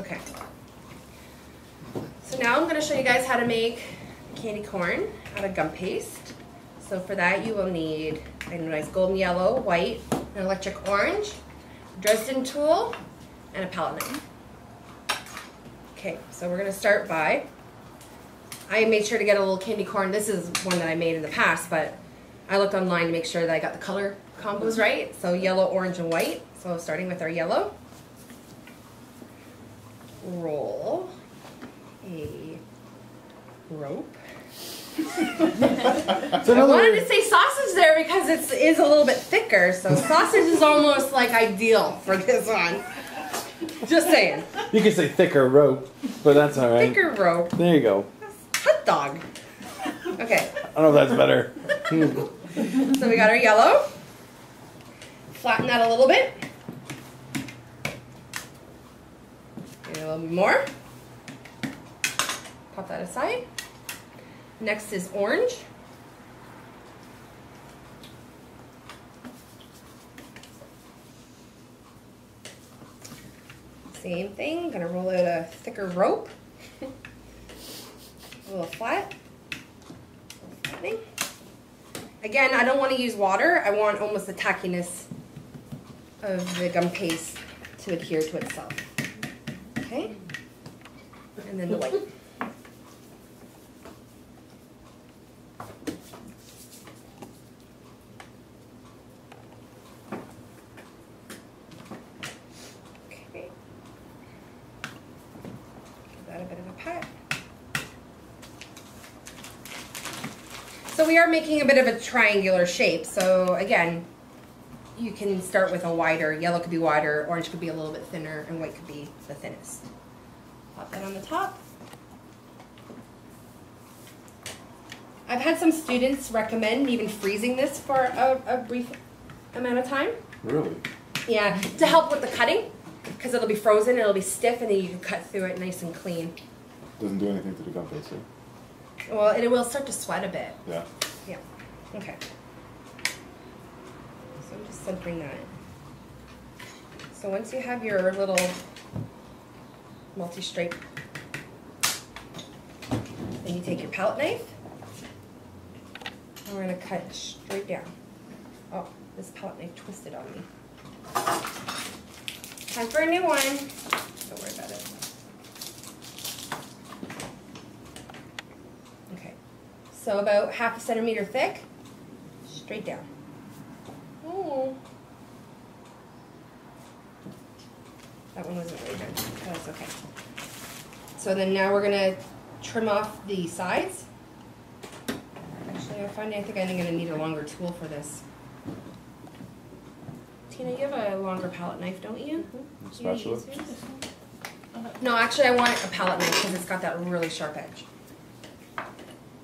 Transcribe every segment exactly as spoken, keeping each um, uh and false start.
Okay. So now I'm going to show you guys how to make candy corn out of gum paste. So for that you will need a nice golden yellow, white, an electric orange, Dresden tool, and a palette knife. Okay, so we're going to start by, I made sure to get a little candy corn. This is one that I made in the past, but I looked online to make sure that I got the color combos right. So yellow, orange, and white. So starting with our yellow, roll a rope. So I wanted to say sausage there because it is a little bit thicker, so sausage is almost like ideal for this one. Just saying. You could say thicker rope, but that's all right. Thicker rope. There you go. Hot dog. Okay. I don't know if that's better. So we got our yellow. Flatten that a little bit. And a little bit more. Pop that aside. Next is orange. Same thing, gonna roll out a thicker rope. A little flat. Again, I don't want to use water. I want almost the tackiness of the gum paste to adhere to itself. Okay. And then the white. So we are making a bit of a triangular shape. So again, you can start with a wider, yellow could be wider, orange could be a little bit thinner, and white could be the thinnest. Pop that on the top. I've had some students recommend even freezing this for a, a brief amount of time. Really? Yeah, to help with the cutting, because it'll be frozen, it'll be stiff, and then you can cut through it nice and clean. Doesn't do anything to the gum paste, right? Well, and it will start to sweat a bit. Yeah. Yeah. Okay. So I'm just centering that. So once you have your little multi-stripe, then you take your palette knife, and we're going to cut straight down. Oh, this palette knife twisted on me. Time for a new one. Don't worry about it. So about half a centimeter thick, straight down. Oh, that one wasn't really good. That's okay. So then now we're gonna trim off the sides. Actually, I find I think I'm gonna need a longer tool for this. Tina, you have a longer palette knife, don't you? Spatula. No, actually, I want a palette knife because it's got that really sharp edge.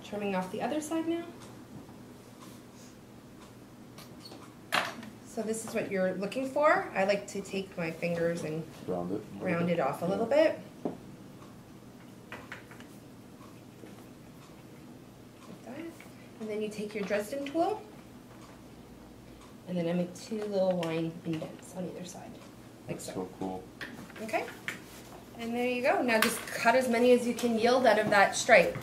Trimming off the other side now. So this is what you're looking for. I like to take my fingers and round it, round it off a little bit. Like that. And then you take your Dresden tool, and then I make two little line indents on either side, like so. So cool. Okay, and there you go. Now just cut as many as you can yield out of that stripe.